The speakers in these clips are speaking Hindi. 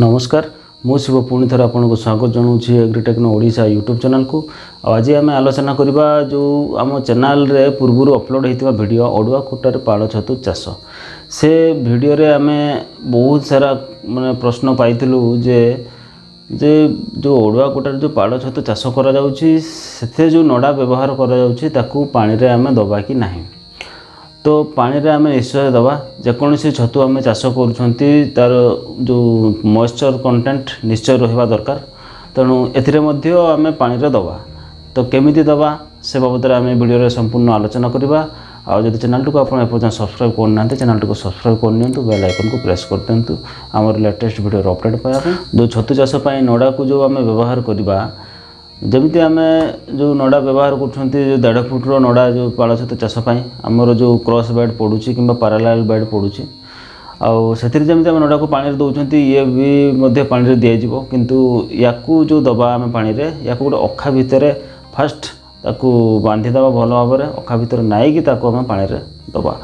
नमस्कार मो शिव पुणी थे आपन को स्वागत जनाऊँगी एग्रीटेक्नो ओडिशा यूट्यूब चैनल को। आज आम आलोचना करवा जो आम चैनल रे पूर्व अपलोड होता भिड अड़ुआ खुटार पाड़ छतु चाष से भिडियो रे आम बहुत सारा माने प्रश्न पाइलु जे जो अड़ुआ खुटार जो पाड़ छतु चाष करा जाउछि सेथे जो नड़ा व्यवहार करा जाउछि ताकू पानी रे आम दबा कि नाही तो पानी रे आमे निश्चय दवा जेकोसी छतु आम चाष करुँचे तार जो मॉइस्चर कंटेंट निश्चय रहा दरकार तेणु एमें पानी रे दवा तो केमिति दवा से बाबद आम भिडियो संपूर्ण आलोचना करवा। आदि चैनल को आपड़ा सब्सक्राइब करना चैनल को सब्सक्राइब करनी बेल आइकन को प्रेस कर दिंतु आमर लेटेस्ट भिडियो अपडेट पाया। जो छतु चाषपाई नड़ा को जो आम व्यवहार करवा जमी आम जो नड़ा व्यवहार कर 1.5 फुट्र नड़ा जो पाड़ छतु चाषपाई आमर जो क्रॉस बेड पड़ू कि पैरालल बेड पड़ू आती आम नड़ा को पानी दौरान ये भी पानी दिज्व कितु या जो दबा आम पानी या गोटे अखा भितर फास्ट ताकू बांधीदेव भल भाव अखा भर नाइक आम पानी दबा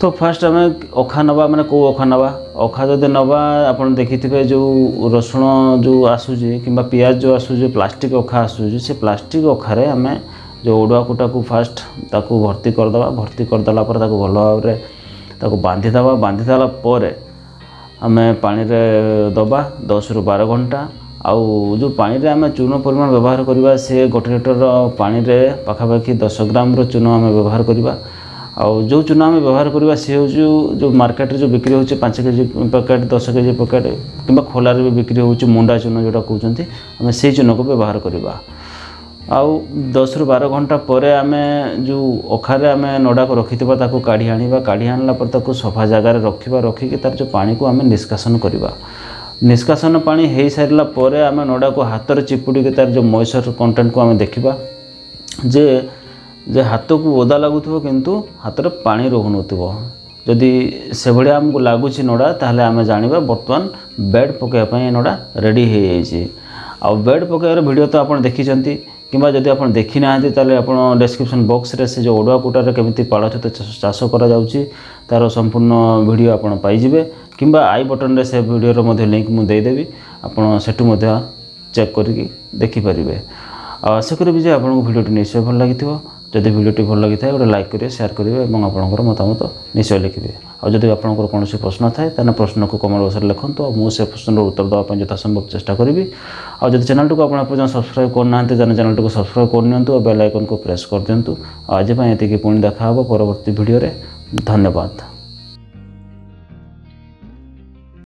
तो फास्ट आम अखा नवा मैंने कौ अखा नवा अखा जब नवा आप देखिए जो रसुण जो आसूसी कि पियाज जो आसूसी प्लास्टिक अखा आसूसी से प्लास्टिक अखारे आम जो ओडुआ कुटा को फास्ट ताकू भर्ती करदेला भल भाव बांधीदेव बांधीदेला आम पानी दबा 10 रु 12 घंटा आउ जो पानी रे आम चून परिमाण व्यवहार करवा से 1 लिटर पानी रे पखापाखि 10 ग्राम चून आम व्यवहार करवा आउ जो चून आम व्यवहार करवा से हो जो मार्केट जो बिक्री हो 5 केजी पैकेट 10 केजी पैकेट कि खोलार भी बिक्री हो मुंडा चून जोटा कहते आम से चून को व्यवहार करवा आउ 10 रु 12 घंटा पर आम जो अखारे आम नड़ा को रखी काढ़ी आनिबा काढ़ी आनला पर ताको सफा जगार रखा रखिक तार जो पानी को आम निष्कासन करवा निष्कासन पानी हो सारा पर आम नड़ा को हाथ चिपुड़ी तार जो मॉइस्चर कंटेंट को आम देखा जे जे हाथ को ओदा लगुथ्व किंतु हाथ रे पानी रोहन जदि से भड़िया हमको लगुच नड़ा ताहले आम जानिबा बर्तमान बेड पकैया नड़ा रेडी हो जाए आउ बेड पकैया वीडियो तो आपन देखी किंबा जदि आपन देखी ना ताहले आपन डिस्क्रिप्शन बॉक्स रे से जो ओडुआ कुटार केमिति पाड़ छतु चाष करा जाउछि तार संपूर्ण वीडियो आपन पाइजिबे किंबा आई बटन रे से वीडियो मध्ये लिंक मु दे देबी आपन सेटु मध्ये चेक करके देखि परिबे। आशा करिबे जे आपन को वीडियो निश्चय भल लागिथ्व जदि भिडियोटी भल लगी था गोटे लाइक करेंगे सेयार करेंगे और आपंकर मतामत निश्चय लिखे और जब आपंकर कौन प्रश्न थाए तेना प्रश्न को कमेंट बक्स में लिखत और मुझे प्रश्न उत्तर देवाई यथासंभव चेषा करी और जब चैनल को आज सब्सक्राइब करना चैनल को सब्सक्राइब करनी और बेल आइकन को प्रेस कर दिंतु। आजपाई ये पुणी देखा परवर्ती भिडियो धन्यवाद।